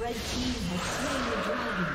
Red team has slain the dragon.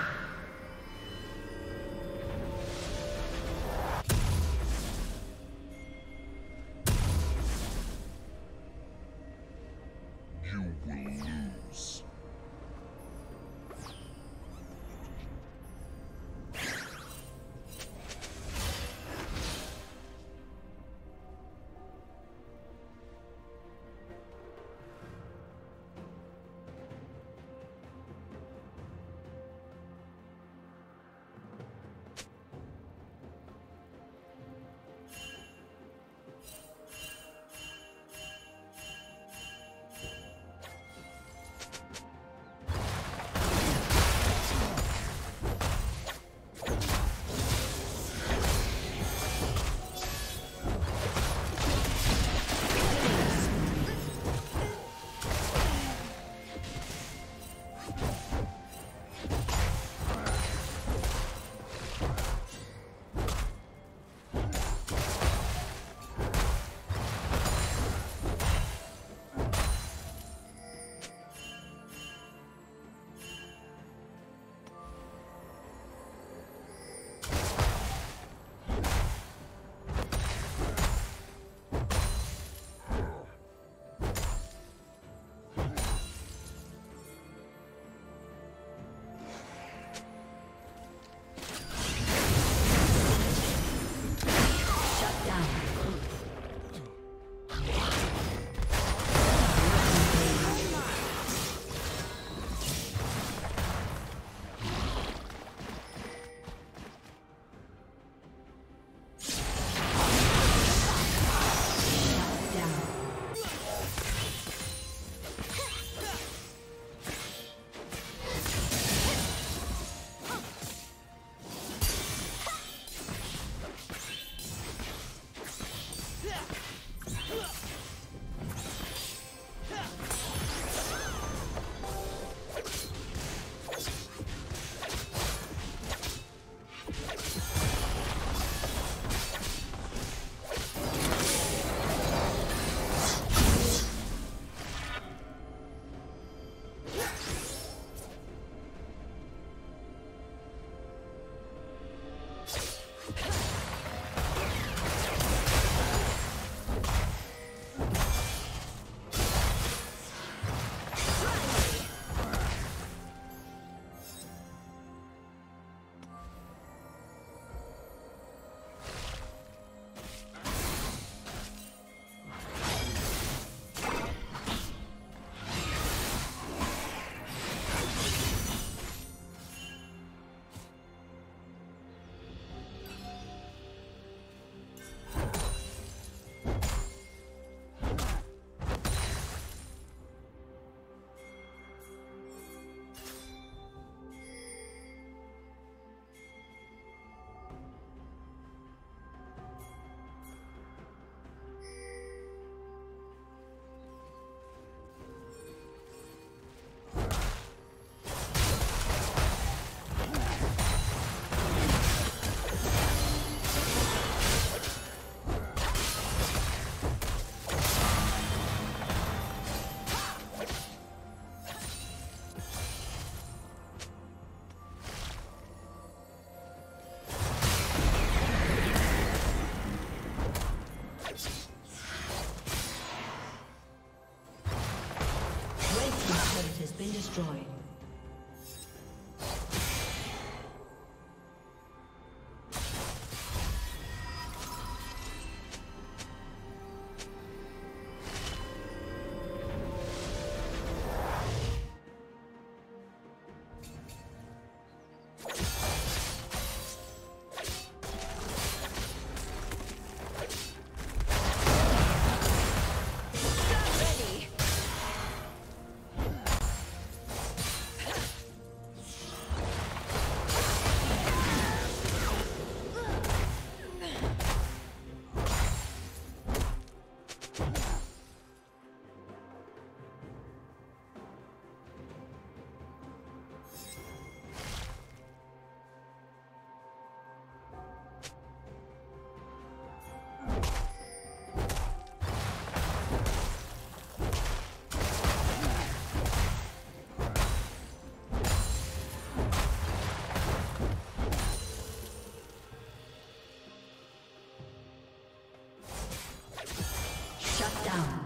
destroyed. Down.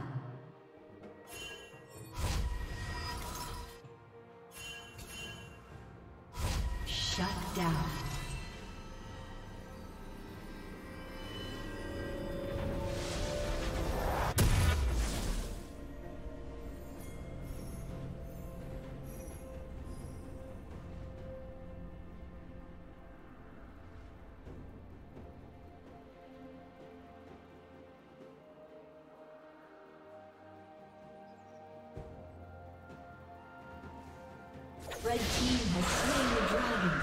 Red team has slain the dragon.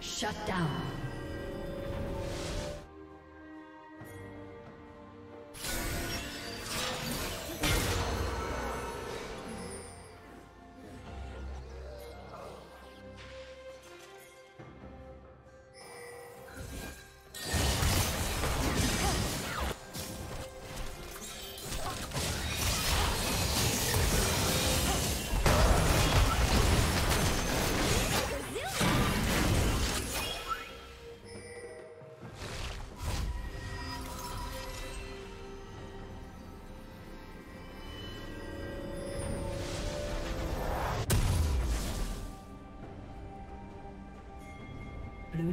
Shut down. Blue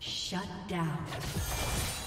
Shut down.